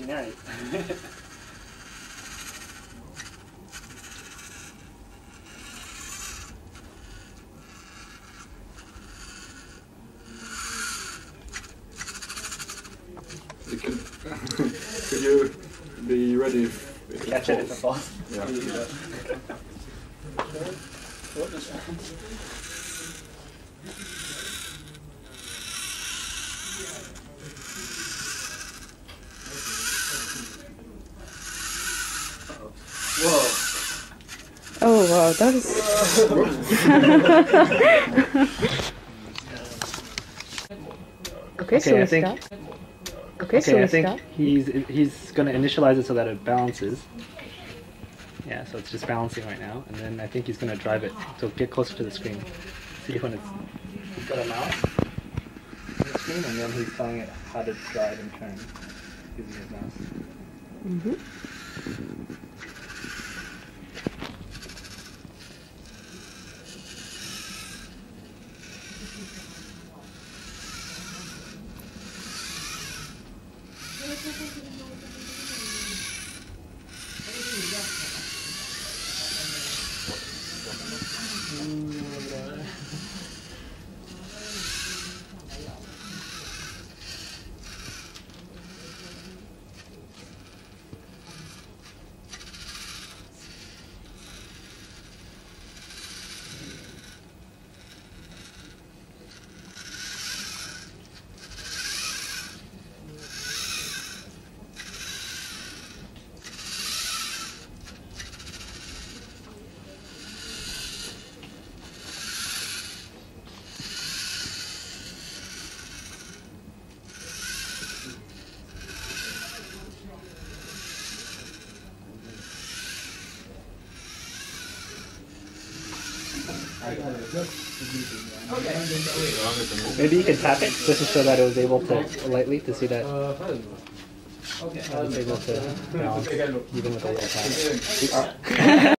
generic. Could you be ready if catch it if it falls? Yeah. What does happen? Whoa. Oh wow, that is okay, so I think Okay, I think he's going to initialize it so that it balances. Yeah, so it's just balancing right now, and then I think he's going to drive it. So get closer to the screen. See when it's got a mouse on the screen, and then he's telling it how to drive and turn using his mouse. Okay. Maybe you can tap it just to show that it was able to lightly to see that. Okay. It was able to balance even with a little tap.